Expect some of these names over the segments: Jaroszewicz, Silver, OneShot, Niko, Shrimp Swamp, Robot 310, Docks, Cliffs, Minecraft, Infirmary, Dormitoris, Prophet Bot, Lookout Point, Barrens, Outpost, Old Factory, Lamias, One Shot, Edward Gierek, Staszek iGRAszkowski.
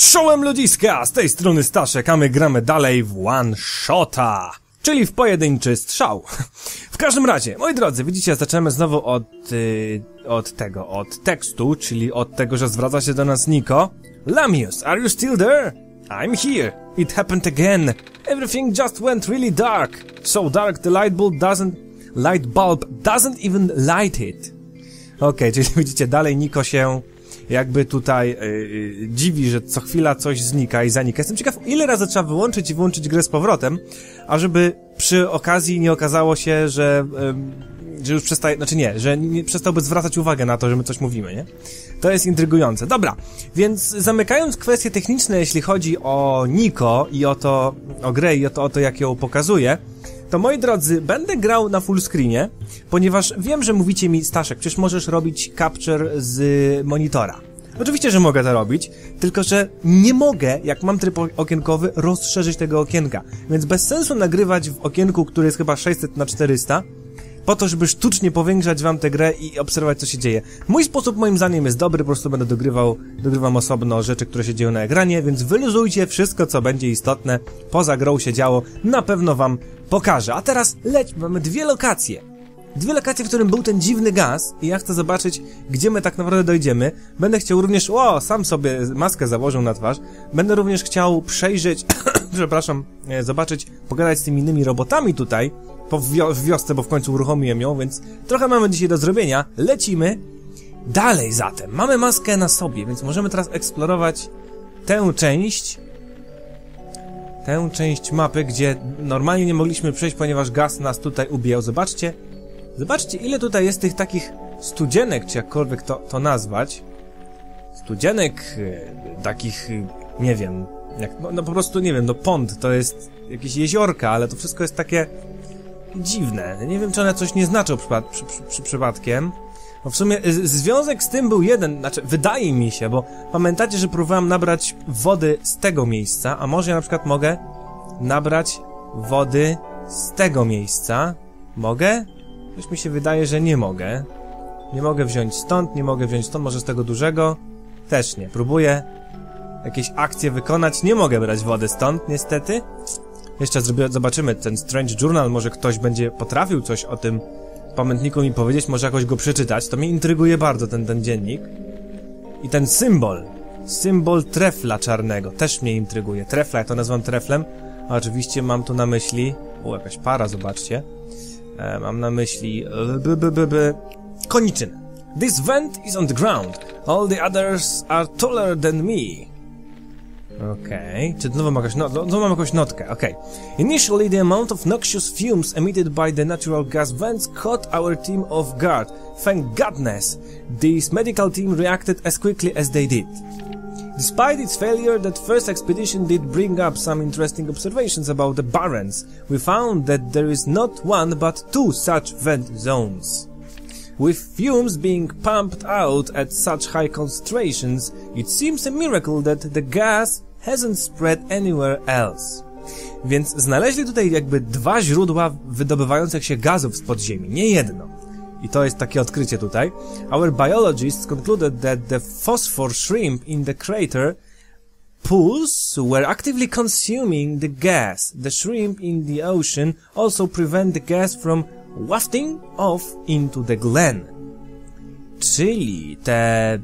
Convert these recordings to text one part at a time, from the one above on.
Czołem ludziska, z tej strony Staszek, a my gramy dalej w One Shota, czyli w pojedynczy strzał. W każdym razie, moi drodzy, widzicie, zaczynamy znowu od tekstu, czyli od tego, że zwraca się do nas Niko. Lamias, are you still there? I'm here. It happened again. Everything just went really dark. So dark the light bulb doesn't even light it. Okej, czyli widzicie, dalej Niko się jakby tutaj dziwi, że co chwila coś znika i zanika. Jestem ciekaw, ile razy trzeba wyłączyć i włączyć grę z powrotem, ażeby przy okazji nie okazało się, że już przestaje, znaczy nie, że nie przestałby zwracać uwagę na to, że my coś mówimy, nie? To jest intrygujące. Dobra, więc zamykając kwestie techniczne, jeśli chodzi o Niko i o grę i o to, jak ją pokazuje, to moi drodzy, będę grał na full screenie, ponieważ wiem, że mówicie mi: Staszek, przecież możesz robić capture z monitora. Oczywiście, że mogę to robić, tylko że nie mogę, jak mam tryb okienkowy, rozszerzyć tego okienka. Więc bez sensu nagrywać w okienku, które jest chyba 600×400, po to, żeby sztucznie powiększać wam tę grę i obserwować, co się dzieje. Mój sposób, moim zdaniem, jest dobry, po prostu będę dogrywam osobno rzeczy, które się dzieją na ekranie, więc wyluzujcie wszystko, co będzie istotne, poza grą się działo, na pewno wam pokażę. A teraz lećmy, mamy dwie lokacje. Dwie lokacje, w którym był ten dziwny gaz i ja chcę zobaczyć, gdzie my tak naprawdę dojdziemy. Będę chciał również... O, sam sobie maskę założył na twarz. Będę również chciał przejrzeć... przepraszam, zobaczyć, pogadać z tymi innymi robotami tutaj, w wiosce, bo w końcu uruchomiłem ją, więc trochę mamy dzisiaj do zrobienia. Lecimy dalej zatem. Mamy maskę na sobie, więc możemy teraz eksplorować tę część mapy, gdzie normalnie nie mogliśmy przejść, ponieważ gaz nas tutaj ubijał. Zobaczcie, zobaczcie, ile tutaj jest tych takich studzienek, czy jakkolwiek to nazwać. Studzienek takich, nie wiem, jak, no po prostu nie wiem, no pond, to jest jakieś jeziorka, ale to wszystko jest takie dziwne. Nie wiem, czy one coś nie znaczą przypadkiem. No w sumie związek z tym był jeden, znaczy wydaje mi się, bo pamiętacie, że próbowałem nabrać wody z tego miejsca, a może ja na przykład mogę nabrać wody z tego miejsca? Mogę? Coś mi się wydaje, że nie mogę. Nie mogę wziąć stąd, nie mogę wziąć stąd, może z tego dużego? Też nie. Próbuję jakieś akcje wykonać. Nie mogę brać wody stąd, niestety. Jeszcze zobaczymy ten Strange Journal, może ktoś będzie potrafił coś o tym pamiętniku mi powiedzieć, może jakoś go przeczytać. To mnie intryguje bardzo ten dziennik. I ten symbol trefla czarnego, też mnie intryguje. Trefla, ja to nazywam treflem, a oczywiście mam tu na myśli... O, jakaś para, zobaczcie. Mam na myśli... Koniczynę. This vent is on the ground. All the others are taller than me. Okej, czy znowu mam jakąś notkę, okej. Initially the amount of noxious fumes emitted by the natural gas vents caught our team off guard. Thank goodness, this medical team reacted as quickly as they did. Despite its failure, that first expedition did bring up some interesting observations about the Barrens. We found that there is not one but two such vent zones. With fumes being pumped out at such high concentrations, it seems a miracle that the gas hasn't spread anywhere else. Więc znaleźli tutaj jakby dwa źródła wydobywających się gazów z podziemi, nie jedno. I to jest takie odkrycie tutaj. Our biologists concluded that the phosphor shrimp in the crater pools were actively consuming the gas. The shrimp in the ocean also prevent the gas from wafting off into the glen. Czyli te,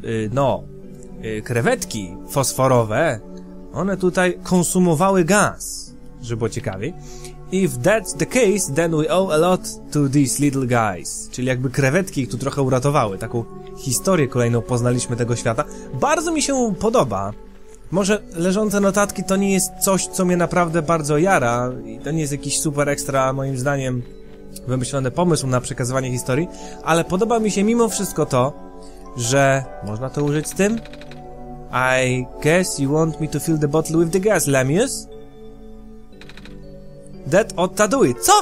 krewetki fosforowe, one tutaj konsumowały gaz, żeby było ciekawiej. If that's the case, then we owe a lot to these little guys. Czyli jakby krewetki ich tu trochę uratowały. Taką historię kolejną poznaliśmy tego świata. Bardzo mi się podoba. Może leżące notatki to nie jest coś, co mnie naprawdę bardzo jara. I to nie jest jakiś super ekstra, moim zdaniem, wymyślony pomysł na przekazywanie historii, ale podoba mi się mimo wszystko to, że... Można to użyć z tym? I guess you want me to fill the bottle with the gas, Lamius? That ought to do it. Co?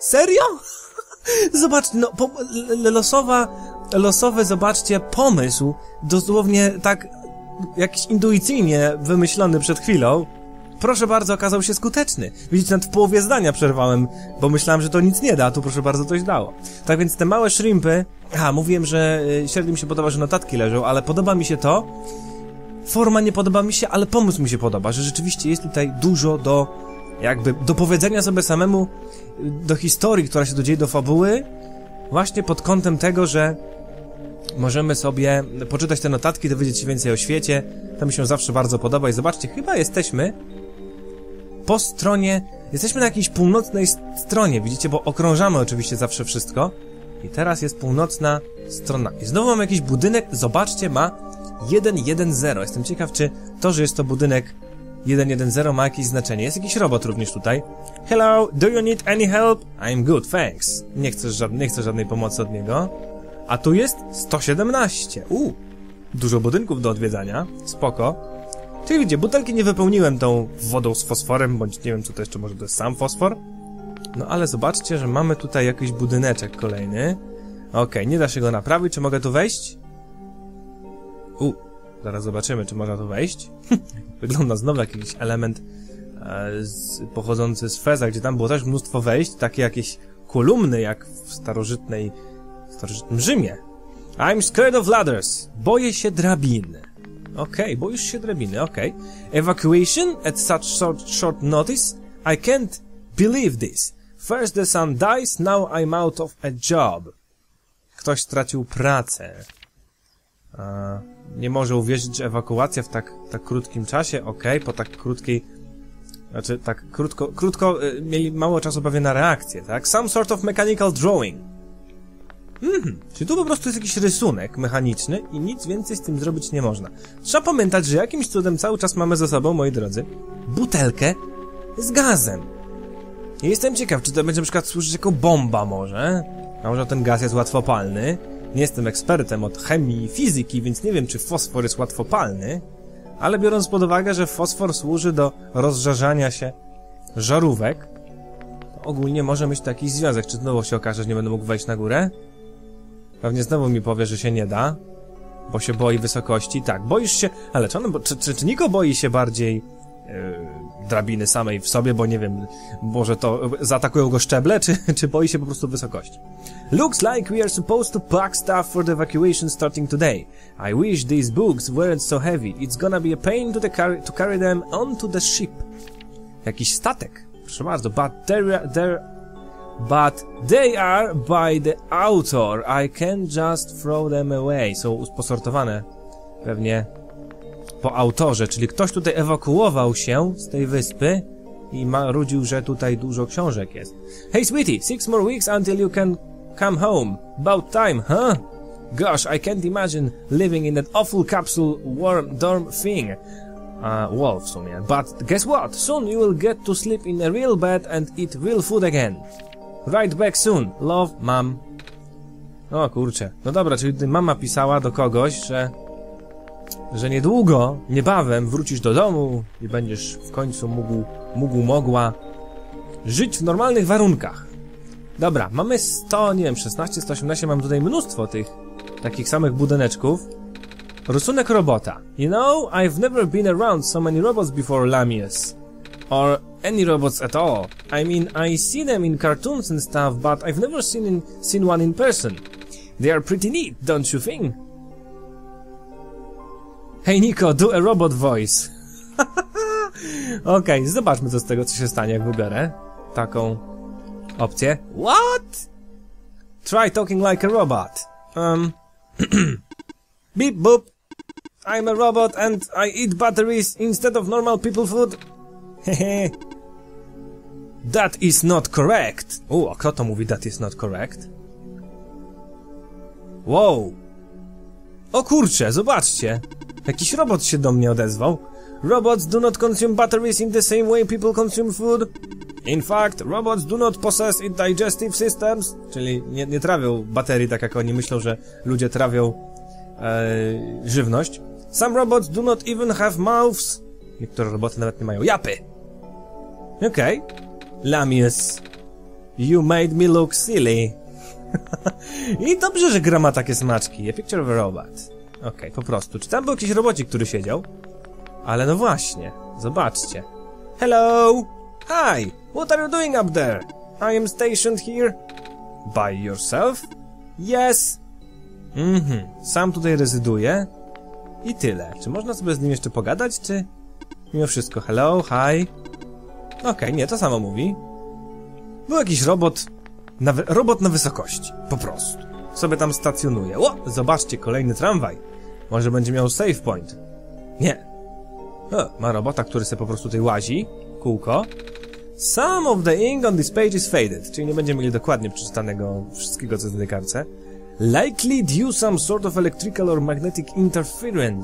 Serio? Zobaczcie, no... Losowy, zobaczcie, pomysł, dosłownie tak jakiś intuicyjnie wymyślony przed chwilą. Proszę bardzo, okazał się skuteczny. Widzicie, nawet w połowie zdania przerwałem, bo myślałem, że to nic nie da, a tu proszę bardzo coś dało. Tak więc te małe shrimpy... Aha, mówiłem, że średnio mi się podoba, że notatki leżą, ale podoba mi się to, Forma nie podoba mi się, ale pomysł mi się podoba, że rzeczywiście jest tutaj dużo do jakby do powiedzenia sobie samemu, do historii, która się dzieje, do fabuły, właśnie pod kątem tego, że możemy sobie poczytać te notatki, dowiedzieć się więcej o świecie. To mi się zawsze bardzo podoba i zobaczcie, chyba jesteśmy po stronie, jesteśmy na jakiejś północnej stronie, widzicie, bo okrążamy oczywiście zawsze wszystko. I teraz jest północna strona. I znowu mamy jakiś budynek, zobaczcie, ma 110. Jestem ciekaw, czy to, że jest to budynek 110 ma jakieś znaczenie. Jest jakiś robot również tutaj. Hello, do you need any help? I'm good, thanks. Nie chcę żadnej pomocy od niego. A tu jest 117. Dużo budynków do odwiedzania. Spoko. Czyli widzicie, butelki nie wypełniłem tą wodą z fosforem, bądź nie wiem, co to jeszcze, może to jest sam fosfor. No ale zobaczcie, że mamy tutaj jakiś budyneczek kolejny. Okej, nie da się go naprawić. Czy mogę tu wejść? Zaraz zobaczymy, czy można tu wejść. Wygląda znowu jakiś element pochodzący z Feza, gdzie tam było też mnóstwo wejść, takie jakieś kolumny, jak w starożytnym Rzymie. I'm scared of ladders. Boję się drabiny. Okej, boisz się drabiny, okej. Evacuation at such short notice? I can't believe this. First the sun dies, now I'm out of a job. Ktoś stracił pracę. Nie może uwierzyć, że ewakuacja w tak krótkim czasie, po tak krótkiej... Znaczy, tak krótko mieli mało czasu pewnie na reakcję, tak? Some sort of mechanical drawing. Czyli tu po prostu jest jakiś rysunek mechaniczny i nic więcej z tym zrobić nie można. Trzeba pamiętać, że jakimś cudem cały czas mamy ze sobą, moi drodzy, butelkę z gazem. I jestem ciekaw, czy to będzie na przykład służyć jako bomba może? A może ten gaz jest łatwopalny? Nie jestem ekspertem od chemii i fizyki, więc nie wiem, czy fosfor jest łatwopalny, ale biorąc pod uwagę, że fosfor służy do rozżarzania się żarówek, to ogólnie może mieć taki związek. Czy znowu się okaże, że nie będę mógł wejść na górę? Pewnie znowu mi powie, że się nie da, bo się boi wysokości. Tak, boisz się... Ale czy Niko boi się bardziej drabiny samej w sobie, bo nie wiem, może to zaatakują go szczeble, czy boi się po prostu wysokości. Looks like we are supposed to pack stuff for the evacuation starting today. I wish these books weren't so heavy. It's gonna be a pain to carry them onto the ship. Jakiś statek. Proszę bardzo. But they are by the author. I can't just throw them away. Są posortowane pewnie po autorze, czyli ktoś tutaj ewakuował się z tej wyspy i marudził, że tutaj dużo książek jest. Hey sweetie, 6 more weeks until you can come home. About time, huh? Gosh, I can't imagine living in that awful capsule warm dorm thing. Well, w sumie. But guess what? Soon you will get to sleep in a real bed and eat real food again. Right back soon. Love, mom. O kurczę. No dobra, czyli mama pisała do kogoś, że niedługo, niebawem wrócisz do domu i będziesz w końcu mogła żyć w normalnych warunkach. Dobra, mamy 100, nie wiem, 16, 118, mam tutaj mnóstwo tych takich samych budyneczków. Rysunek robota. You know, I've never been around so many robots before, Lamias. Or any robots at all. I mean, I see them in cartoons and stuff, but I've never seen one in person. They are pretty neat, don't you think? Hey Niko, do a robot voice. Okej, zobaczmy co z tego, co się stanie, jak wybiorę taką opcję. What? Try talking like a robot. Beep boop. I'm a robot and I eat batteries instead of normal people food. Hehe. That is not correct. A kto to mówi that is not correct? Wow. O kurczę, zobaczcie. Jakiś robot się do mnie odezwał. Robots do not consume batteries in the same way people consume food. In fact, robots do not possess digestive systems. Czyli nie trawią baterii, tak jak oni myślą, że ludzie trawią żywność. Some robots do not even have mouths. Niektóre roboty nawet nie mają japy. Okej. Lamias, you made me look silly. I dobrze, że gra ma takie smaczki. A picture of a robot. Okej, po prostu. Czy tam był jakiś robocik, który siedział? Ale no właśnie. Zobaczcie. Hello! Hi! What are you doing up there? I am stationed here. By yourself? Yes! Sam tutaj rezyduje. I tyle. Czy można sobie z nim jeszcze pogadać, czy... Mimo wszystko, hello, hi. Okej, nie, to samo mówi. Był jakiś robot... Robot na wysokości, po prostu. Sobie tam stacjonuje. O, zobaczcie, kolejny tramwaj. Może będzie miał save point. Nie. O, ma robota, który sobie po prostu tutaj łazi. Kółko. Some of the ink on this page is faded. Czyli nie będziemy mieli dokładnie przeczytanego wszystkiego, co jest na tej kartce. Likely due some sort of electrical or magnetic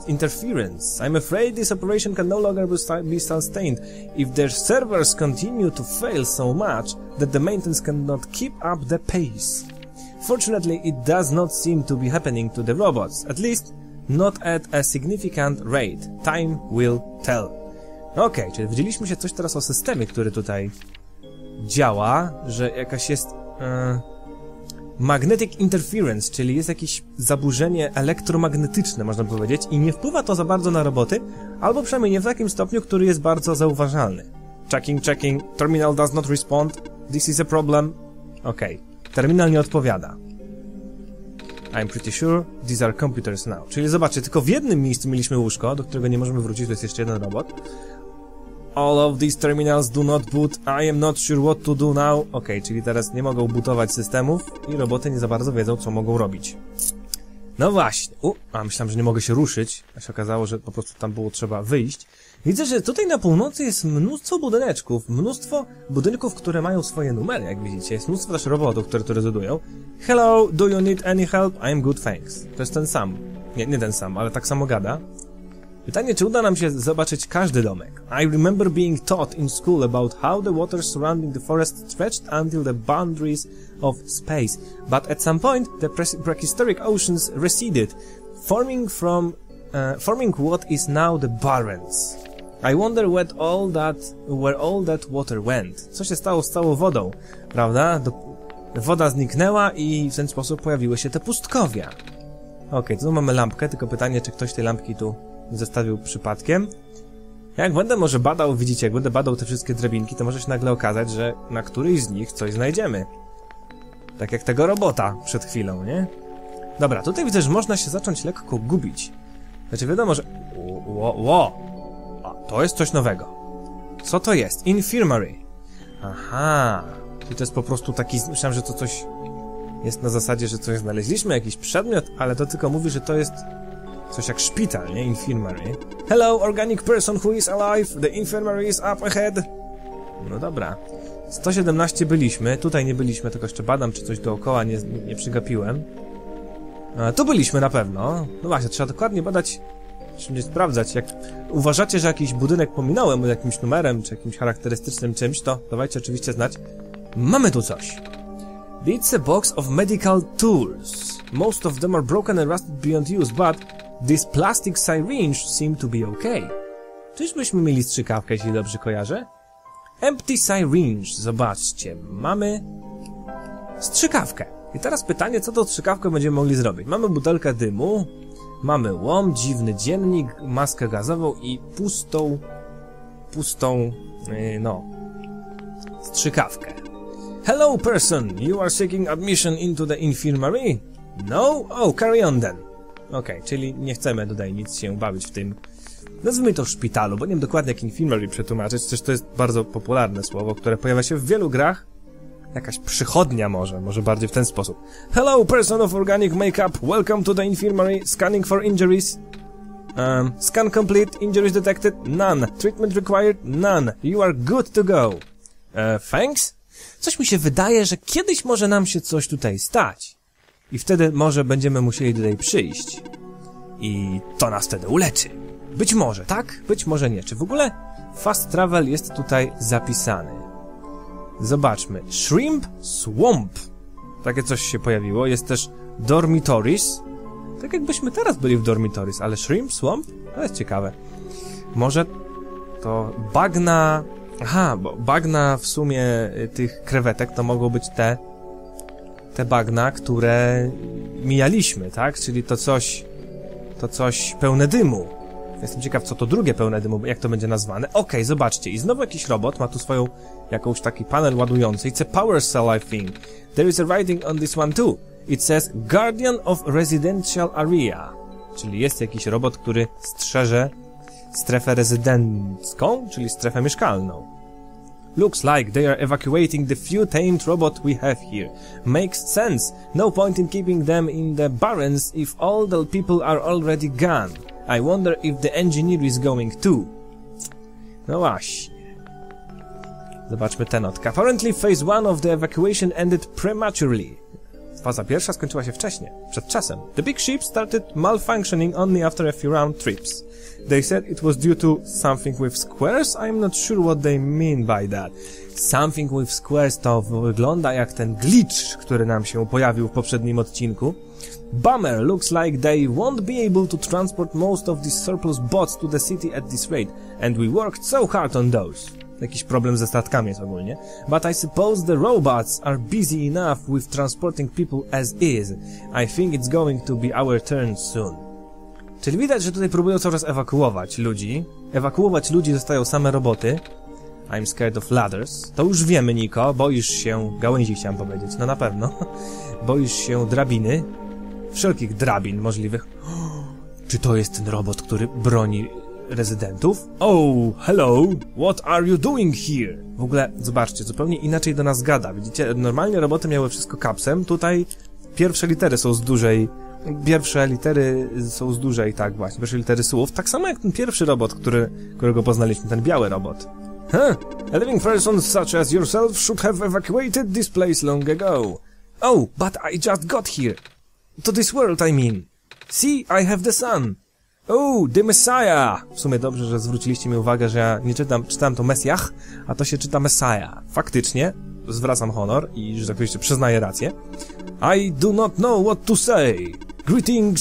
interference. I'm afraid this operation can no longer be sustained if their servers continue to fail so much that the maintenance cannot keep up the pace. Fortunately, it does not seem to be happening to the robots, at least not at a significant rate. Time will tell. Okej, czyli widzieliśmy się coś teraz o systemie, który tutaj działa, że jakaś jest... Magnetic interference, czyli jest jakieś zaburzenie elektromagnetyczne, można powiedzieć, i nie wpływa to za bardzo na roboty, albo przynajmniej nie w takim stopniu, który jest bardzo zauważalny. Checking, checking, terminal does not respond, this is a problem. Okej. Terminal nie odpowiada. I'm pretty sure these are computers now. Czyli zobaczcie, tylko w jednym miejscu mieliśmy łóżko, do którego nie możemy wrócić, to jest jeszcze jeden robot. All of these terminals do not boot, I am not sure what to do now. Okej, czyli teraz nie mogą bootować systemów i roboty nie za bardzo wiedzą, co mogą robić. No właśnie. A myślałem, że nie mogę się ruszyć, a się okazało, że po prostu tam było trzeba wyjść. Widzę, że tutaj na północy jest mnóstwo budyneczków, mnóstwo budynków, które mają swoje numery, jak widzicie. Jest mnóstwo też robotów, które tu rezydują. Hello, do you need any help? I'm good, thanks. To jest ten sam. Nie, nie ten sam, ale tak samo gada. Pytanie, czy uda nam się zobaczyć każdy domek. I remember being taught in school about how the waters surrounding the forest stretched until the boundaries of space, but at some point the prehistoric oceans receded, forming what is now the Barrens. I wonder where all that water went. Co się stało z całą wodą, prawda? Woda zniknęła i w ten sposób pojawiły się te pustkowia. Okej, tu mamy lampkę, tylko pytanie, czy ktoś tej lampki tu zostawił przypadkiem. Jak będę może badał, widzicie, jak będę badał te wszystkie drabinki, to może się nagle okazać, że na którejś z nich coś znajdziemy. Tak jak tego robota przed chwilą, nie? Dobra, tutaj widzę, że można się zacząć lekko gubić. Znaczy wiadomo, że... To jest coś nowego. Co to jest? Infirmary. Aha. I to jest po prostu taki... Myślałem, że to coś... Jest na zasadzie, że coś znaleźliśmy, jakiś przedmiot, ale to tylko mówi, że to jest... Coś jak szpital, nie? Infirmary. Hello, organic person who is alive. The infirmary is up ahead. No dobra. 117 byliśmy. Tutaj nie byliśmy, tylko jeszcze badam, czy coś dookoła nie przygapiłem. Tu byliśmy na pewno. No właśnie, trzeba dokładnie badać, czy nie sprawdzać. Jak uważacie, że jakiś budynek pominąłem jakimś numerem, czy jakimś charakterystycznym czymś, to dawajcie oczywiście znać. Mamy tu coś. It's a box of medical tools. Most of them are broken and rusted beyond use, but... This plastic syringe seems to be okay. Czyżbyśmy mieli strzykawkę, jeśli dobrze kojarzę? Empty syringe. Zobaczcie, mamy strzykawkę. I teraz pytanie, co tą strzykawką będziemy mogli zrobić? Mamy butelkę dymu, mamy łom, dziwny dziennik, maskę gazową i pustą strzykawkę. Hello person, you are seeking admission into the infirmary? No? Oh, carry on then. Okej, czyli nie chcemy tutaj nic się bawić w tym, nazwijmy to szpitalu, bo nie wiem dokładnie jak infirmary przetłumaczyć, też to jest bardzo popularne słowo, które pojawia się w wielu grach. Jakaś przychodnia może bardziej w ten sposób. Hello, person of organic makeup, welcome to the infirmary, scanning for injuries. Scan complete, injuries detected, none, treatment required, none, you are good to go. Thanks? Coś mi się wydaje, że kiedyś może nam się coś tutaj stać. I wtedy może będziemy musieli tutaj przyjść. I to nas wtedy uleczy. Być może, tak? Być może nie. Czy w ogóle fast travel jest tutaj zapisany? Zobaczmy. Shrimp Swamp. Takie coś się pojawiło. Jest też Dormitoris. Tak jakbyśmy teraz byli w Dormitoris, ale Shrimp Swamp? To jest ciekawe. Może to bagna... Aha, bo bagna w sumie tych krewetek to mogą być te bagna, które mijaliśmy, tak? Czyli to coś pełne dymu. Jestem ciekaw, co to drugie pełne dymu, jak to będzie nazwane. Okej, zobaczcie. I znowu jakiś robot ma tu swoją, jakąś taki panel ładujący. It's a power cell, I think. There is a writing on this one too. It says Guardian of Residential Area. Czyli jest jakiś robot, który strzeże strefę rezydencką, czyli strefę mieszkalną. Looks like they are evacuating the few tamed robots we have here. Makes sense. No point in keeping them in the Barrens if all the people are already gone. I wonder if the engineer is going too. No właśnie. Zobaczmy tę notkę. Apparently phase 1 of the evacuation ended prematurely. Faza pierwsza skończyła się wcześniej, przed czasem. The big ship started malfunctioning only after a few round trips. They said it was due to something with squares. I'm not sure what they mean by that. Something with squares to wygląda jak ten glitch, który nam się pojawił w poprzednim odcinku. Bummer, looks like they won't be able to transport most of these surplus bots to the city at this rate. And we worked so hard on those. Jakiś problem ze statkami jest ogólnie. But I suppose the robots are busy enough with transporting people as is. I think it's going to be our turn soon. Czyli widać, że tutaj próbują coraz ewakuować ludzi. Ewakuować ludzi zostają same roboty. I'm scared of ladders. To już wiemy, Niko. Boisz się... gałęzi chciałem powiedzieć. No na pewno. Boisz się drabiny. Wszelkich drabin możliwych. Czy to jest ten robot, który broni... rezydentów? Oh, hello! What are you doing here? W ogóle, zobaczcie, zupełnie inaczej do nas gada. Widzicie, normalnie roboty miały wszystko kapsem, tutaj pierwsze litery są z dużej... tak właśnie, pierwsze litery słów, tak samo jak ten pierwszy robot, którego poznaliśmy, ten biały robot. Huh? A living person such as yourself should have evacuated this place long ago. Oh, but I just got here. To this world, I mean. See, I have the sun. Oh, the Messiah! W sumie dobrze, że zwróciliście mi uwagę, że ja nie czytałem to Mesjach, a to się czyta Messiah. Faktycznie, zwracam honor i, że tak powiem, przyznaję rację. I do not know what to say. Greeting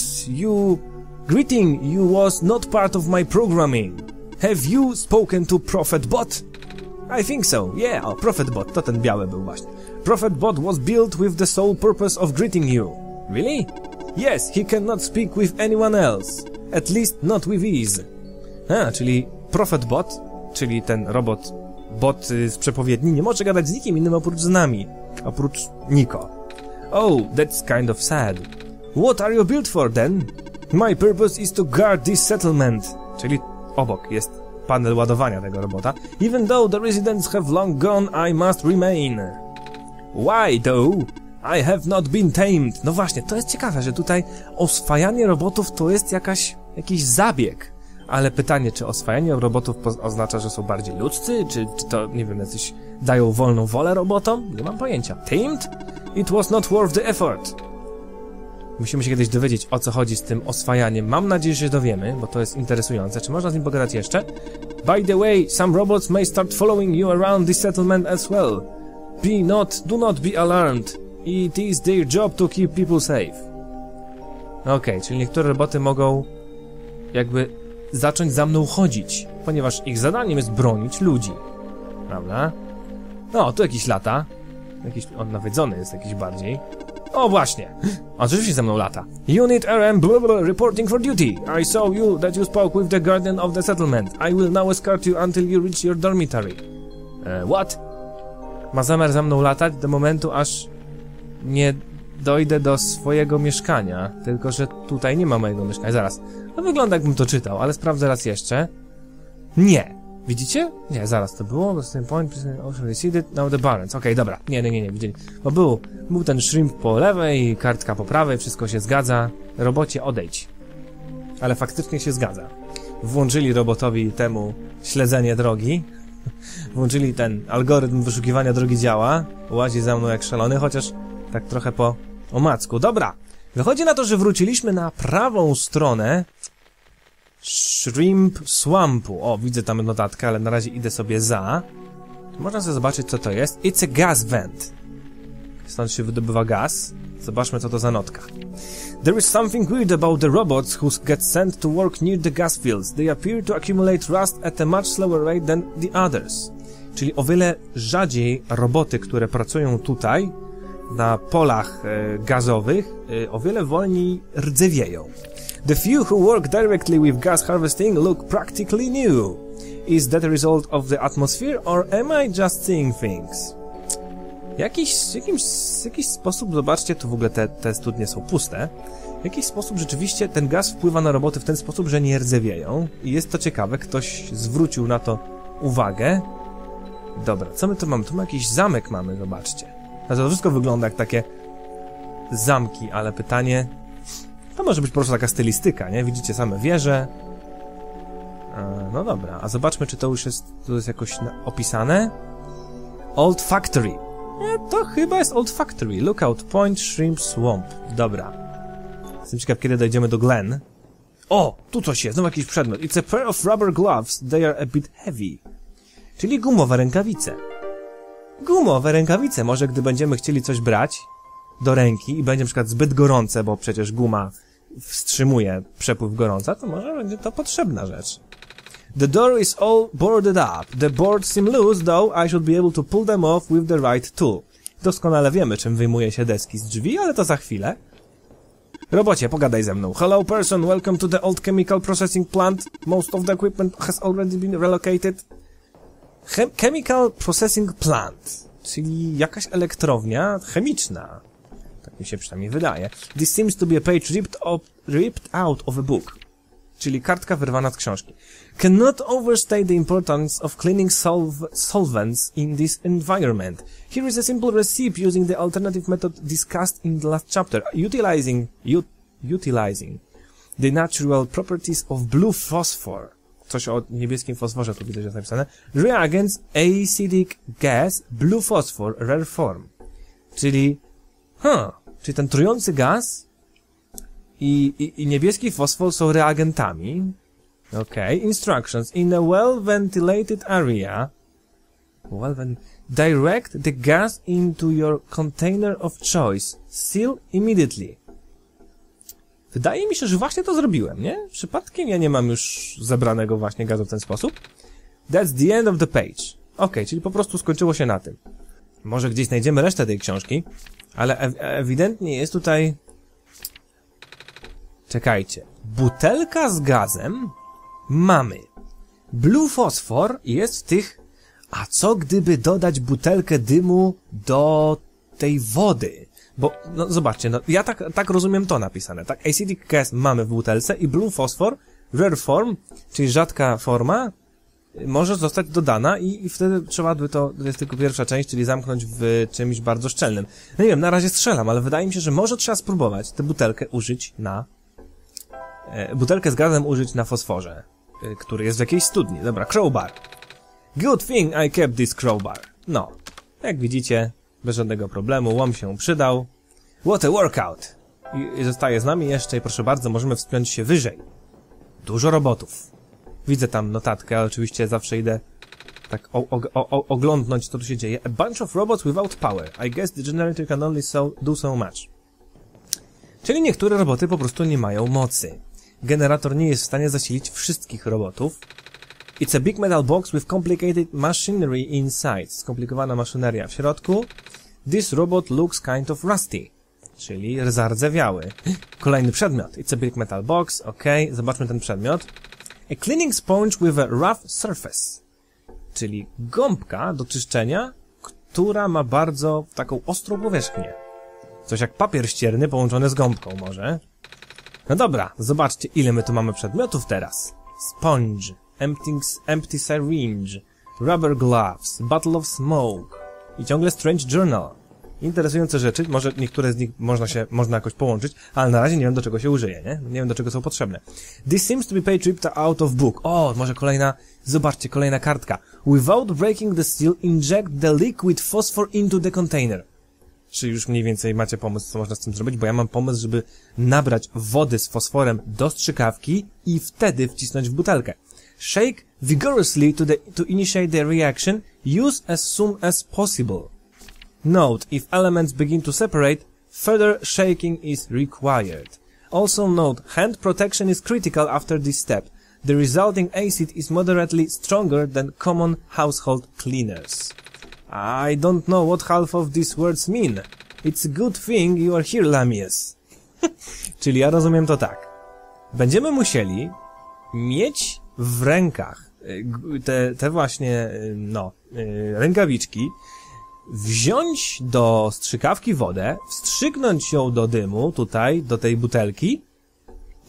you was not part of my programming. Have you spoken to Prophet Bot? I think so, yeah, Prophet Bot, to ten biały był właśnie. Prophet Bot was built with the sole purpose of greeting you. Really? Yes, he cannot speak with anyone else. At least not with ease. Czyli Prophet Bot, czyli ten robot, bot z przepowiedni, nie może gadać z nikim innym oprócz z nami. Oprócz Niko. Oh, that's kind of sad. What are you built for then? My purpose is to guard this settlement. Czyli obok jest panel ładowania tego robota. Even though the residents have long gone, I must remain. Why though? I have not been tamed. No właśnie, to jest ciekawe, że tutaj oswajanie robotów to jest jakiś zabieg. Ale pytanie, czy oswajanie robotów oznacza, że są bardziej ludzcy? Czy to, nie wiem, jacyś dają wolną wolę robotom? Nie mam pojęcia. Tamed? It was not worth the effort. Musimy się kiedyś dowiedzieć, o co chodzi z tym oswajaniem. Mam nadzieję, że się dowiemy, bo to jest interesujące. Czy można z nim pogadać jeszcze? By the way, some robots may start following you around this settlement as well. Do not be alarmed. It is their job to keep people safe. Okej, czyli niektóre roboty mogą jakby zacząć za mną chodzić, ponieważ ich zadaniem jest bronić ludzi. Prawda? No, tu jakieś lata. Jakiś, on nawiedzony jest jakiś bardziej. O, właśnie! On rzeczywiście za mną lata. Unit RM reporting for duty. I saw you that you spoke with the guardian of the settlement. I will now escort you until you reach your dormitory. What? Ma zamiar za mną latać do momentu, aż... nie dojdę do swojego mieszkania, tylko że tutaj nie ma mojego mieszkania. Zaraz. No wygląda, jakbym to czytał, ale sprawdzę raz jeszcze. Nie. Widzicie? Nie, zaraz to było. Now the Barrens. Okej, dobra. Nie, widzieli. Bo był ten shrimp po lewej, kartka po prawej, wszystko się zgadza. Robocie, odejdź. Ale faktycznie się zgadza. Włączyli robotowi temu śledzenie drogi. Włączyli ten algorytm wyszukiwania drogi działa. Łazi za mną jak szalony, chociaż... tak trochę po omacku. Dobra, wychodzi na to, że wróciliśmy na prawą stronę Shrimp Swampu. O, widzę tam notatkę, ale na razie idę sobie za. Można sobie zobaczyć, co to jest. It's a gas vent. Stąd się wydobywa gaz. Zobaczmy, co to za notka. There is something weird about the robots who get sent to work near the gas fields. They appear to accumulate rust at a much slower rate than the others. Czyli o wiele rzadziej roboty, które pracują tutaj na polach gazowych o wiele wolniej rdzewieją. The few who work directly with gas harvesting look practically new. Is that a result of the atmosphere or am I just seeing things? Jakiś sposób, zobaczcie, tu w ogóle te studnie są puste. W jakiś sposób rzeczywiście ten gaz wpływa na roboty w ten sposób, że nie rdzewieją. I jest to ciekawe, ktoś zwrócił na to uwagę. Dobra, co my tu mamy? Tu mamy jakiś zamek, zobaczcie. Znaczy, to wszystko wygląda jak takie zamki, ale pytanie... To może być po prostu taka stylistyka, nie? Widzicie same wieże. No dobra, a zobaczmy, czy to już jest, to jest jakoś opisane. Old Factory. To chyba jest Old Factory. Lookout Point, Shrimp Swamp. Dobra. Jestem ciekaw, kiedy dojdziemy do Glen. O! Tu coś jest, znowu jakiś przedmiot. It's a pair of rubber gloves. They are a bit heavy. Czyli gumowe rękawice. Gumowe rękawice. Może gdy będziemy chcieli coś brać do ręki i będzie na przykład zbyt gorące, bo przecież guma wstrzymuje przepływ gorąca, to może będzie to potrzebna rzecz. The door is all boarded up. The boards seem loose, though I should be able to pull them off with the right tool. Doskonale wiemy, czym wyjmuje się deski z drzwi, ale to za chwilę. Robocie, pogadaj ze mną. Hello person, welcome to the old chemical processing plant. Most of the equipment has already been relocated. Chemical processing plant. Czyli jakaś elektrownia chemiczna. Tak mi się przynajmniej wydaje. This seems to be a page ripped out of a book. Czyli kartka wyrwana z książki. Cannot overstate the importance of cleaning solvents in this environment. Here is a simple recipe using the alternative method discussed in the last chapter. Utilizing the natural properties of blue phosphor. Coś o niebieskim fosforze tu widać jest napisane. Reagents, acidic gas, blue phosphor, rare form. Czyli... czyli ten trujący gaz i niebieski fosfor są reagentami. Okej. Instructions. In a well-ventilated area... direct the gas into your container of choice. Seal immediately. Wydaje mi się, że właśnie to zrobiłem, nie? Przypadkiem ja nie mam już zebranego właśnie gazu w ten sposób. That's the end of the page. Okej, czyli po prostu skończyło się na tym. Może gdzieś znajdziemy resztę tej książki, ale ewidentnie jest tutaj... Czekajcie. Butelka z gazem mamy. Blue fosfor jest w tych... A co gdyby dodać butelkę dymu do tej wody? Bo, no zobaczcie, no, ja tak rozumiem to napisane, tak? Acidic gas mamy w butelce i blue fosfor, rare form, czyli rzadka forma, może zostać dodana i wtedy trzeba by to jest tylko pierwsza część, czyli zamknąć w czymś bardzo szczelnym. No nie wiem, na razie strzelam, ale wydaje mi się, że może trzeba spróbować tę butelkę użyć na... butelkę z gazem użyć na fosforze, który jest w jakiejś studni. Dobra, crowbar. Good thing I kept this crowbar. No, jak widzicie... Bez żadnego problemu, łom się przydał. What a workout! I zostaje z nami jeszcze i proszę bardzo, możemy wspiąć się wyżej. Dużo robotów. Widzę tam notatkę, ale oczywiście zawsze idę tak oglądnąć, co tu się dzieje. A bunch of robots without power. I guess the generator can only do so much. Czyli niektóre roboty po prostu nie mają mocy. Generator nie jest w stanie zasilić wszystkich robotów. It's a big metal box with complicated machinery inside. Skomplikowana maszyneria w środku. This robot looks kind of rusty. Czyli zardzewiały. Kolejny przedmiot. It's a big metal box. Okej, zobaczmy ten przedmiot. A cleaning sponge with a rough surface. Czyli gąbka do czyszczenia, która ma bardzo taką ostrą powierzchnię. Coś jak papier ścierny połączony z gąbką może. No dobra, zobaczcie ile my tu mamy przedmiotów teraz. Sponge. Empty syringe, rubber gloves, bottle of smoke i ciągle strange journal. Interesujące rzeczy, może niektóre z nich można jakoś połączyć, ale na razie nie wiem do czego się użyje, nie? Nie wiem do czego są potrzebne. This seems to be page ripped out of book. O, może kolejna, zobaczcie, kolejna kartka. Without breaking the seal, inject the liquid phosphor into the container. Czy już mniej więcej macie pomysł, co można z tym zrobić? Bo ja mam pomysł, żeby nabrać wody z fosforem do strzykawki i wtedy wcisnąć w butelkę. Shake vigorously to initiate the reaction. Use as soon as possible. Note, if elements begin to separate, further shaking is required. Also note, hand protection is critical after this step. The resulting acid is moderately stronger than common household cleaners. I don't know what half of these words mean. It's a good thing you are here, Lamias. Czyli ja rozumiem to tak. Będziemy musieli mieć w rękach te właśnie, no, rękawiczki, wziąć do strzykawki wodę, wstrzyknąć ją do dymu, tutaj, do tej butelki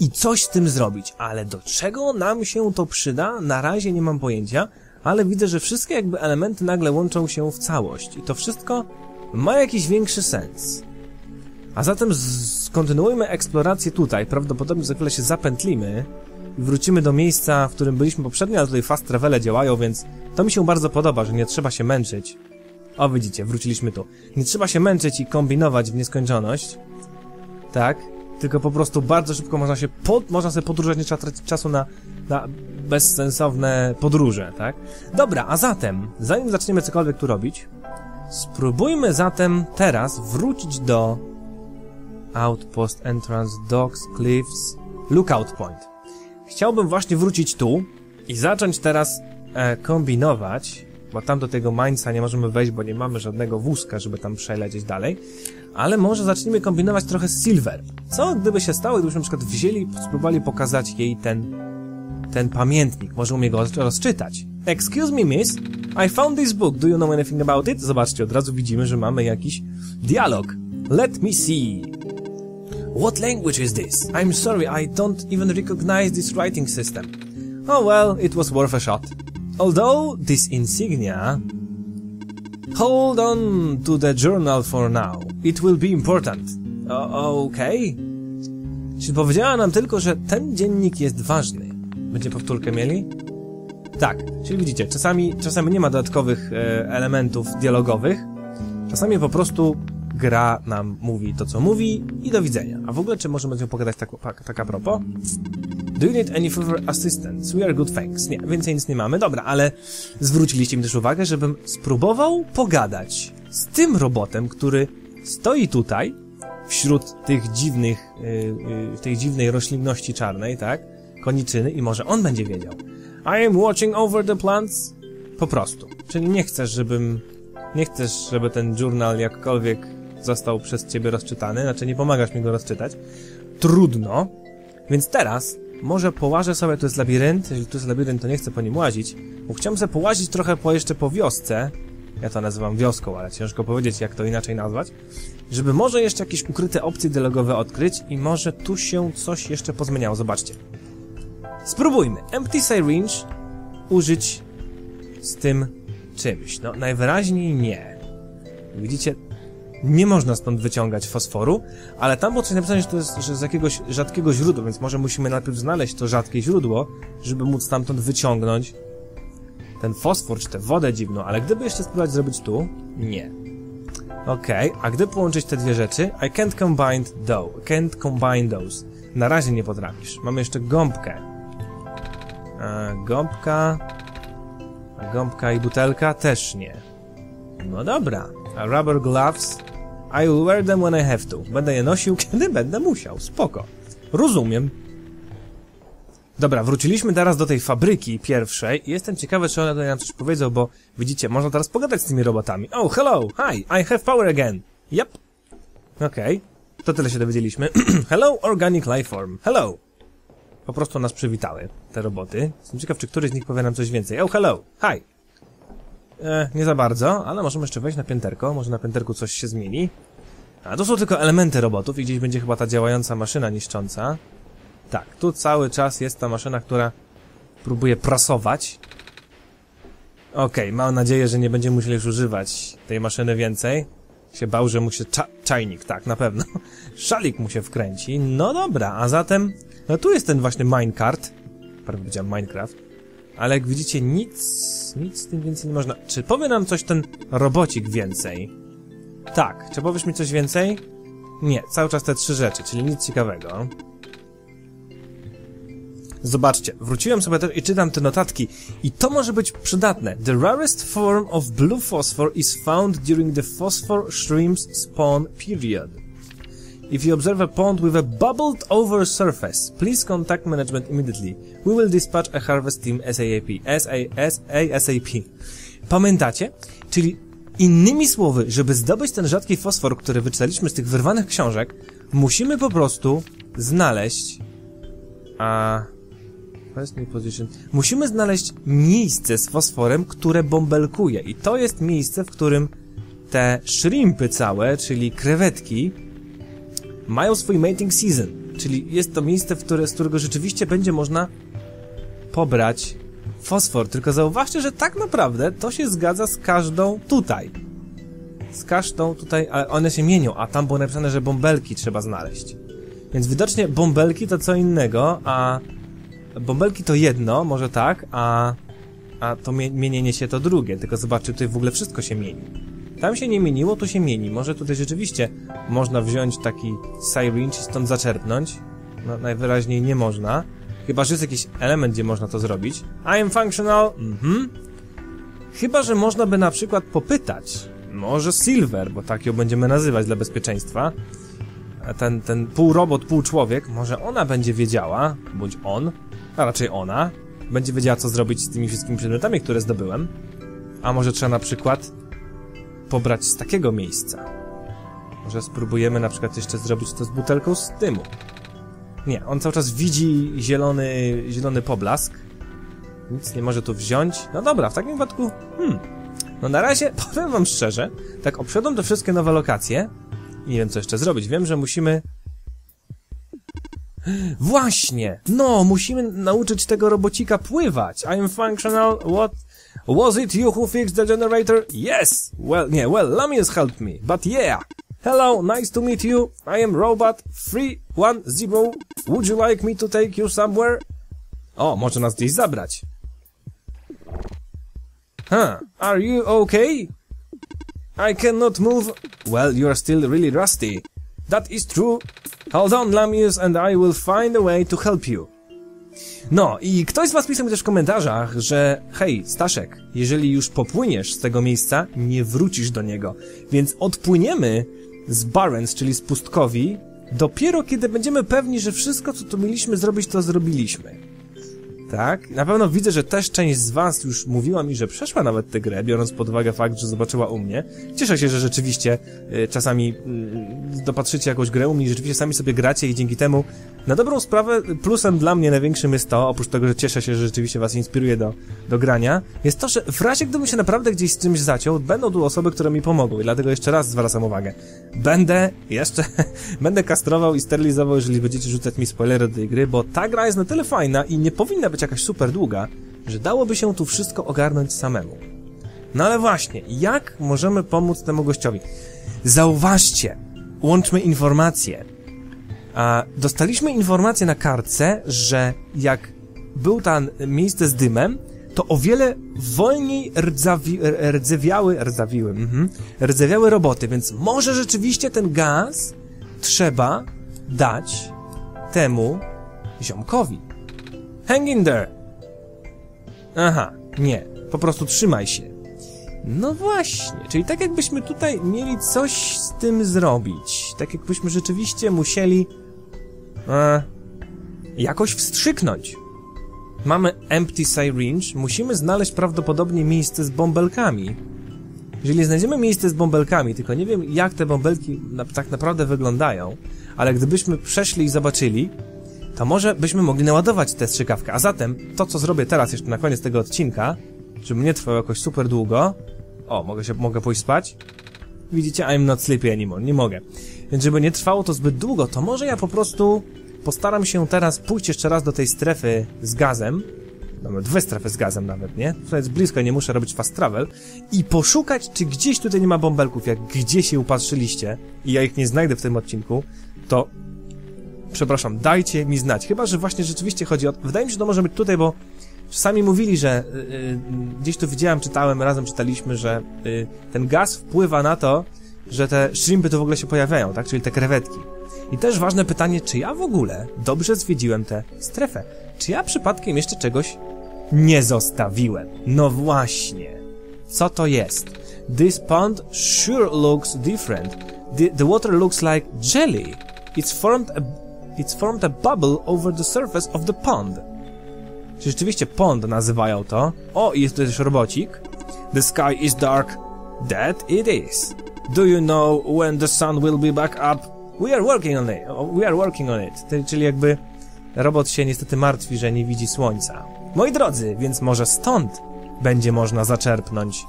i coś z tym zrobić. Ale do czego nam się to przyda? Na razie nie mam pojęcia, ale widzę, że wszystkie jakby elementy nagle łączą się w całość i to wszystko ma jakiś większy sens. A zatem kontynuujmy eksplorację tutaj. Prawdopodobnie za chwilę się zapętlimy i wrócimy do miejsca, w którym byliśmy poprzednio, ale tutaj fast travele działają, więc to mi się bardzo podoba, że nie trzeba się męczyć. O, widzicie, wróciliśmy tu. Nie trzeba się męczyć i kombinować w nieskończoność. Tak, tylko po prostu bardzo szybko można się można sobie podróżować, nie trzeba tracić czasu na bezsensowne podróże, tak? Dobra, a zatem, zanim zaczniemy cokolwiek tu robić, spróbujmy zatem teraz wrócić do Outpost, Entrance, Docks, Cliffs, Lookout Point. Chciałbym właśnie wrócić tu i zacząć teraz kombinować, bo tam do tego Mainza nie możemy wejść, bo nie mamy żadnego wózka, żeby tam przelecieć dalej, ale może zacznijmy kombinować trochę z Silver. Co gdyby się stało, gdybyśmy na przykład wzięli, spróbowali pokazać jej ten pamiętnik, może umie go rozczytać. Excuse me, miss, I found this book, do you know anything about it? Zobaczcie, od razu widzimy, że mamy jakiś dialog. Let me see. What language is this? I'm sorry, I don't even recognize this writing system. Oh well, it was worth a shot. Although this insignia... Hold on to the journal for now. It will be important. Okay. Czyli powiedziała nam tylko, że ten dziennik jest ważny. Będzie powtórkę mieli? Tak, czyli widzicie, czasami nie ma dodatkowych elementów dialogowych. Czasami po prostu... gra nam mówi to, co mówi i do widzenia. A w ogóle, czy możemy z nią pogadać tak a propos? Do you need any further assistance? We are good, thanks. Nie, więcej nic nie mamy. Dobra, ale zwróciliście mi też uwagę, żebym spróbował pogadać z tym robotem, który stoi tutaj, wśród tych dziwnych, tej dziwnej roślinności czarnej, tak? Koniczyny i może on będzie wiedział. I am watching over the plants. Po prostu. Czyli nie chcesz, żeby ten journal jakkolwiek został przez ciebie rozczytany, znaczy nie pomagasz mi go rozczytać. Trudno. Więc teraz może połażę sobie, tu jest labirynt, jeżeli tu jest labirynt, to nie chcę po nim łazić, bo chciałem sobie połazić trochę jeszcze po wiosce, ja to nazywam wioską, ale ciężko powiedzieć, jak to inaczej nazwać, żeby może jeszcze jakieś ukryte opcje dialogowe odkryć i może tu się coś jeszcze pozmieniało, zobaczcie. Spróbujmy empty syringe użyć z tym czymś, no najwyraźniej nie. Widzicie, nie można stąd wyciągać fosforu, ale tam było coś napisane, że to jest z jakiegoś rzadkiego źródła, więc może musimy najpierw znaleźć to rzadkie źródło, żeby móc stamtąd wyciągnąć ten fosfor, czy tę wodę dziwną, ale gdyby jeszcze spróbować zrobić tu, nie. Okej, a gdy połączyć te dwie rzeczy, I can't combine though, can't combine those. Na razie nie potrafisz. Mamy jeszcze gąbkę. Gąbka i butelka też nie. No dobra. A rubber gloves. I will wear them when I have to. Będę je nosił, kiedy będę musiał. Spoko. Rozumiem. Dobra, wróciliśmy teraz do tej fabryki pierwszej. Jestem ciekawy, czy one tutaj nam coś powiedzą, bo widzicie, można teraz pogadać z tymi robotami. Oh, hello. Hi. I have power again. Yep. Okej. To tyle się dowiedzieliśmy. Hello, organic lifeform. Hello. Po prostu nas przywitały te roboty. Jestem ciekaw, czy któryś z nich powie nam coś więcej. Oh, hello. Hi. Nie za bardzo, ale możemy jeszcze wejść na pięterko, może na pięterku coś się zmieni. A to są tylko elementy robotów i gdzieś będzie chyba ta działająca maszyna niszcząca. Tak, tu cały czas jest ta maszyna, która próbuje prasować. Okej, mam nadzieję, że nie będziemy musieli już używać tej maszyny więcej. Się bał, że mu się czajnik, tak, na pewno. Szalik mu się wkręci. No dobra, a zatem... No tu jest ten właśnie minecart. Prawie powiedziałem Minecraft. Ale jak widzicie, nic z tym więcej nie można... Czy powie nam coś ten robocik więcej? Tak, czy powiesz mi coś więcej? Nie, cały czas te trzy rzeczy, czyli nic ciekawego. Zobaczcie, wróciłem sobie też i czytam te notatki. I to może być przydatne. The rarest form of blue phosphor is found during the phosphor shrimp's spawn period. If you observe a pond with a bubbled over surface, please contact management immediately. We will dispatch a harvest team ASAP. Pamiętacie? Czyli innymi słowy, żeby zdobyć ten rzadki fosfor, który wyczytaliśmy z tych wyrwanych książek, musimy po prostu znaleźć... Musimy znaleźć miejsce z fosforem, które bąbelkuje. I to jest miejsce, w którym te shrimpy całe, czyli krewetki, mają swój mating season, czyli jest to miejsce, z którego rzeczywiście będzie można pobrać fosfor. Tylko zauważcie, że tak naprawdę to się zgadza z każdą tutaj. Z każdą tutaj, ale one się mienią, a tam było napisane, że bąbelki trzeba znaleźć. Więc widocznie bąbelki to co innego, a bąbelki to jedno, może tak, a to mienienie się to drugie. Tylko zobaczcie, tutaj w ogóle wszystko się mieni. Tam się nie mieniło, tu się mieni. Może tutaj rzeczywiście można wziąć taki syringe i stąd zaczerpnąć. No, najwyraźniej nie można. Chyba, że jest jakiś element, gdzie można to zrobić. I am functional. Chyba, że można by na przykład popytać. Może Silver, bo tak ją będziemy nazywać dla bezpieczeństwa. Ten pół robot, pół człowiek. Może ona będzie wiedziała, bądź on, a raczej ona. Będzie wiedziała, co zrobić z tymi wszystkimi przedmiotami, które zdobyłem. A może trzeba na przykład pobrać z takiego miejsca. Może spróbujemy na przykład jeszcze zrobić to z butelką z dymu. Nie, on cały czas widzi zielony poblask. Nic nie może tu wziąć. No dobra, w takim wypadku... No na razie, powiem wam szczerze, tak obszedłem te wszystkie nowe lokacje i nie wiem, co jeszcze zrobić. Wiem, że musimy... Właśnie! No, musimy nauczyć tego robocika pływać. I am functional, what... Was it you who fixed the generator? Yes! Well, nie, well, Lamias helped me, but yeah! Hello, nice to meet you. I am Robot 310. Would you like me to take you somewhere? O, może nas gdzieś zabrać. Huh, are you okay? I cannot move. Well, you are still really rusty. That is true. Hold on, Lamias, and I will find a way to help you. No, i ktoś z was pisał mi też w komentarzach, że hej, Staszek, jeżeli już popłyniesz z tego miejsca, nie wrócisz do niego. Więc odpłyniemy z Barrens, czyli z pustkowi, dopiero kiedy będziemy pewni, że wszystko, co tu mieliśmy zrobić, to zrobiliśmy. Tak? Na pewno widzę, że też część z was już mówiła mi, że przeszła nawet tę grę, biorąc pod uwagę fakt, że zobaczyła u mnie. Cieszę się, że rzeczywiście czasami dopatrzycie jakąś grę u mnie i rzeczywiście sami sobie gracie i dzięki temu na dobrą sprawę plusem dla mnie największym jest to, oprócz tego, że cieszę się, że rzeczywiście was inspiruje do grania, jest to, że w razie gdybym się naprawdę gdzieś z czymś zaciął, będą tu osoby, które mi pomogą i dlatego jeszcze raz zwracam uwagę. Będę kastrował i sterylizował, jeżeli będziecie rzucać mi spoilery do tej gry, bo ta gra jest na tyle fajna i nie powinna być jakaś super długa, że dałoby się tu wszystko ogarnąć samemu. No ale właśnie, jak możemy pomóc temu gościowi? Zauważcie, łączmy informacje. Dostaliśmy informację na kartce, że jak był tam miejsce z dymem, to o wiele wolniej rdzewiały roboty, więc może rzeczywiście ten gaz trzeba dać temu ziomkowi. Hang in there! Aha, nie, po prostu trzymaj się. No właśnie, czyli tak jakbyśmy tutaj mieli coś z tym zrobić. Tak jakbyśmy rzeczywiście musieli... jakoś wstrzyknąć. Mamy empty syringe, musimy znaleźć prawdopodobnie miejsce z bąbelkami. Jeżeli znajdziemy miejsce z bąbelkami, tylko nie wiem jak te bąbelki tak naprawdę wyglądają, ale gdybyśmy przeszli i zobaczyli, to może byśmy mogli naładować tę strzykawkę. A zatem to, co zrobię teraz jeszcze na koniec tego odcinka, żeby nie trwało jakoś super długo. O, mogę pójść spać. Widzicie, I'm not sleepy anymore, nie mogę. Więc żeby nie trwało to zbyt długo, to może ja po prostu postaram się teraz pójść jeszcze raz do tej strefy z gazem. Mamy dwie strefy z gazem nawet, nie? Tutaj jest blisko, nie muszę robić fast travel. I poszukać, czy gdzieś tutaj nie ma bąbelków. Jak gdzieś je upatrzyliście i ja ich nie znajdę w tym odcinku, to... Przepraszam, dajcie mi znać. Chyba, że właśnie rzeczywiście chodzi o... Wydaje mi się, że to może być tutaj, bo... Czasami mówili, że gdzieś tu widziałem, czytałem, razem czytaliśmy, że ten gaz wpływa na to, że te shrimpy tu w ogóle się pojawiają, tak? Czyli te krewetki. I też ważne pytanie, czy ja w ogóle dobrze zwiedziłem tę strefę? Czy ja przypadkiem jeszcze czegoś nie zostawiłem? No właśnie. Co to jest? This pond sure looks different. The water looks like jelly. It's formed a bubble over the surface of the pond. Czy rzeczywiście pond nazywają to? O, jest to też robocik. The sky is dark. That it is. Do you know when the sun will be back up? We are working on it. Czyli jakby robot się niestety martwi, że nie widzi słońca. Moi drodzy, więc może stąd będzie można zaczerpnąć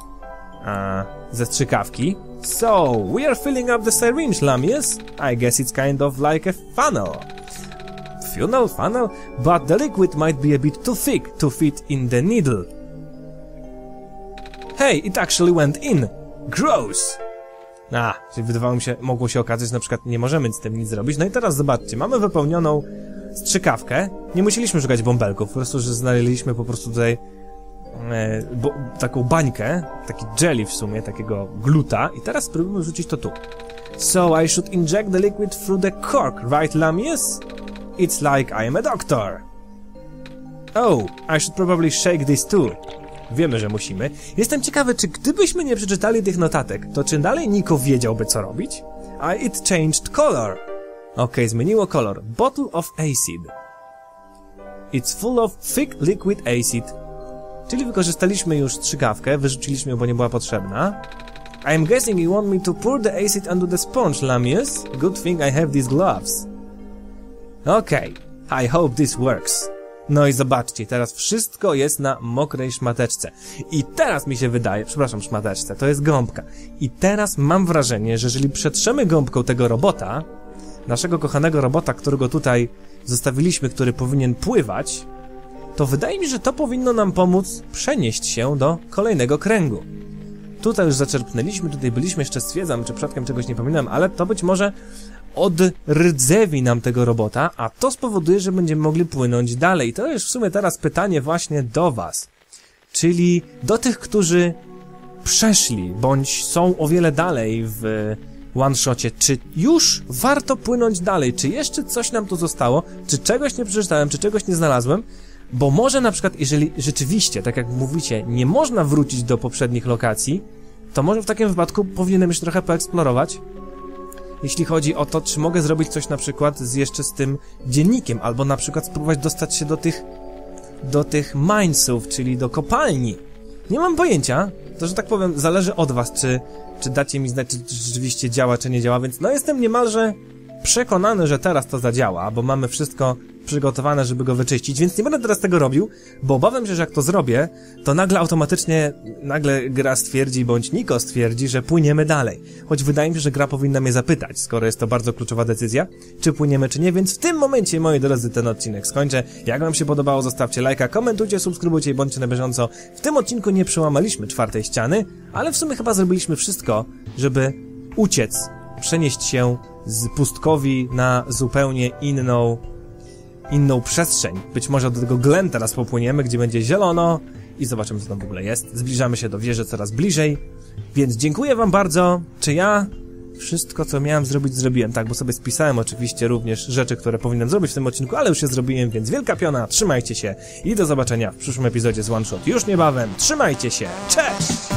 ze strzykawki. So, we are filling up the syringe, Lamias. I guess it's kind of like a funnel. Funnel? But the liquid might be a bit too thick to fit in the needle. Hey, it actually went in. Gross! Czyli wydawało mi się, mogło się okazać, na przykład nie możemy z tym nic zrobić. No i teraz zobaczcie, mamy wypełnioną strzykawkę. Nie musieliśmy szukać bąbelków, po prostu, że znaleźliśmy po prostu tutaj taką bańkę, taki jelly w sumie, takiego gluta. I teraz spróbujmy rzucić to tu. So I should inject the liquid through the cork, right, Lamias? It's like I am a doctor. Oh, I should probably shake this too. Wiemy, że musimy. Jestem ciekawy, czy gdybyśmy nie przeczytali tych notatek, to czy dalej Niko wiedziałby, co robić? It changed color. Okej, zmieniło kolor. Bottle of acid. It's full of thick liquid acid. Czyli wykorzystaliśmy już strzykawkę, wyrzuciliśmy ją, bo nie była potrzebna. I'm guessing you want me to pour the acid onto the sponge, Lamias. Good thing I have these gloves. Okej, I hope this works. No i zobaczcie, teraz wszystko jest na mokrej szmateczce. I teraz mi się wydaje, przepraszam, szmateczce, to jest gąbka. I teraz mam wrażenie, że jeżeli przetrzemy gąbką tego robota, naszego kochanego robota, którego tutaj zostawiliśmy, który powinien pływać, to wydaje mi się, że to powinno nam pomóc przenieść się do kolejnego kręgu. Tutaj już zaczerpnęliśmy, tutaj byliśmy, jeszcze stwierdzam, czy przodkiem czegoś nie pamiętam, ale to być może odrdzewi nam tego robota, a to spowoduje, że będziemy mogli płynąć dalej. To jest w sumie teraz pytanie właśnie do was, czyli do tych, którzy przeszli, bądź są o wiele dalej w one-shocie. Czy już warto płynąć dalej? Czy jeszcze coś nam tu zostało? Czy czegoś nie przeczytałem? Czy czegoś nie znalazłem? Bo może na przykład, jeżeli rzeczywiście, tak jak mówicie, nie można wrócić do poprzednich lokacji, to może w takim wypadku powinienem już trochę poeksplorować, jeśli chodzi o to, czy mogę zrobić coś na przykład jeszcze z tym dziennikiem, albo na przykład spróbować dostać się do tych minesów, czyli do kopalni. Nie mam pojęcia, to, że tak powiem, zależy od was, czy dacie mi znać, czy rzeczywiście działa, czy nie działa, więc no jestem niemalże przekonany, że teraz to zadziała, bo mamy wszystko przygotowane, żeby go wyczyścić, więc nie będę teraz tego robił, bo obawiam się, że jak to zrobię, to nagle automatycznie, gra stwierdzi, bądź Niko stwierdzi, że płyniemy dalej. Choć wydaje mi się, że gra powinna mnie zapytać, skoro jest to bardzo kluczowa decyzja, czy płyniemy, czy nie, więc w tym momencie, moi drodzy, ten odcinek skończę. Jak wam się podobało, zostawcie lajka, komentujcie, subskrybujcie i bądźcie na bieżąco. W tym odcinku nie przełamaliśmy czwartej ściany, ale w sumie chyba zrobiliśmy wszystko, żeby uciec, przenieść się z pustkowi na zupełnie inną przestrzeń. Być może do tego glen teraz popłyniemy, gdzie będzie zielono i zobaczymy, co tam w ogóle jest. Zbliżamy się do wieży coraz bliżej, więc dziękuję wam bardzo. Czy ja wszystko, co miałem zrobić, zrobiłem? Tak, bo sobie spisałem oczywiście również rzeczy, które powinienem zrobić w tym odcinku, ale już je zrobiłem, więc wielka piona, trzymajcie się i do zobaczenia w przyszłym epizodzie z One Shot już niebawem. Trzymajcie się, cześć!